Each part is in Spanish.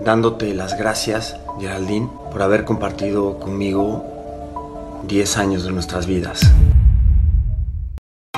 Dándote las gracias, Geraldine, por haber compartido conmigo 10 años de nuestras vidas.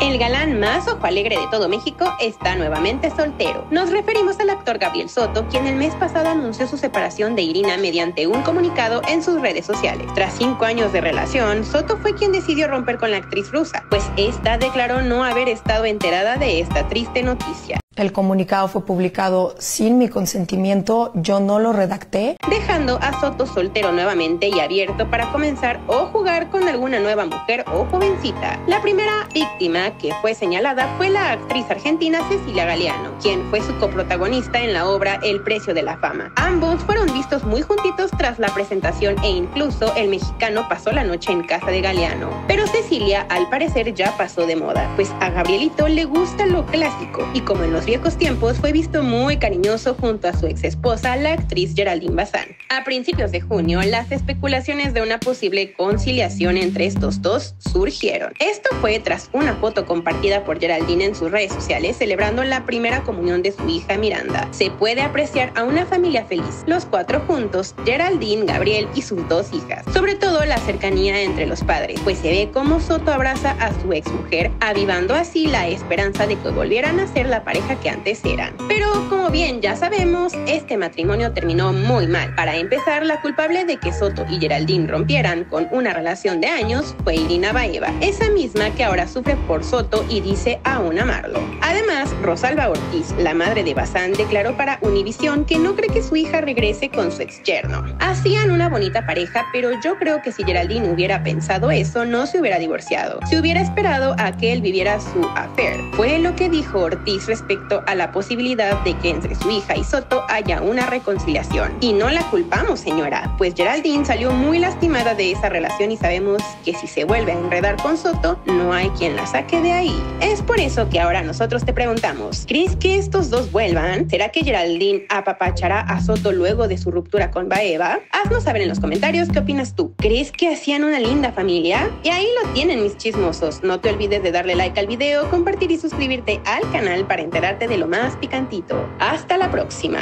El galán más ojo alegre de todo México está nuevamente soltero. Nos referimos al actor Gabriel Soto, quien el mes pasado anunció su separación de Irina mediante un comunicado en sus redes sociales. Tras 5 años de relación, Soto fue quien decidió romper con la actriz rusa, pues esta declaró no haber estado enterada de esta triste noticia. El comunicado fue publicado sin mi consentimiento, yo no lo redacté. Dejando a Soto soltero nuevamente y abierto para comenzar o jugar con alguna nueva mujer o jovencita. La primera víctima que fue señalada fue la actriz argentina Cecilia Galeano, quien fue su coprotagonista en la obra El Precio de la Fama. Ambos fueron vistos muy juntitos tras la presentación e incluso el mexicano pasó la noche en casa de Galeano. Pero Cecilia al parecer ya pasó de moda, pues a Gabrielito le gusta lo clásico y como en los viejos tiempos fue visto muy cariñoso junto a su ex esposa, la actriz Geraldine Bazán. A principios de junio, las especulaciones de una posible conciliación entre estos dos surgieron. Esto fue tras una foto compartida por Geraldine en sus redes sociales celebrando la primera comunión de su hija Miranda. Se puede apreciar a una familia feliz, los 4 juntos, Geraldine, Gabriel y sus 2 hijas. Sobre todo la cercanía entre los padres, pues se ve cómo Soto abraza a su ex mujer, avivando así la esperanza de que volvieran a ser la pareja que antes eran. Pero como bien ya sabemos, este matrimonio terminó muy mal. Para empezar, la culpable de que Soto y Geraldine rompieran con una relación de años fue Irina Baeva, esa misma que ahora sufre por Soto y dice aún amarlo. Además, Rosalba Ortiz, la madre de Bazán, declaró para Univision que no cree que su hija regrese con su ex yerno. Hacían una bonita pareja, pero yo creo que si Geraldine hubiera pensado eso, no se hubiera divorciado. Se hubiera esperado a que él viviera su affair. Fue lo que dijo Ortiz respecto a la posibilidad de que entre su hija y Soto haya una reconciliación. Y no la culpamos, señora, pues Geraldine salió muy lastimada de esa relación y sabemos que si se vuelve a enredar con Soto, no hay quien la saque de ahí. Es por eso que ahora nosotros te preguntamos, ¿crees que estos dos vuelvan? ¿Será que Geraldine apapachará a Soto luego de su ruptura con Baeva? Haznos saber en los comentarios qué opinas tú. ¿Crees que hacían una linda familia? Y ahí lo tienen, mis chismosos. No te olvides de darle like al video, compartir y suscribirte al canal para enterarte de lo más picantito. Hasta la próxima.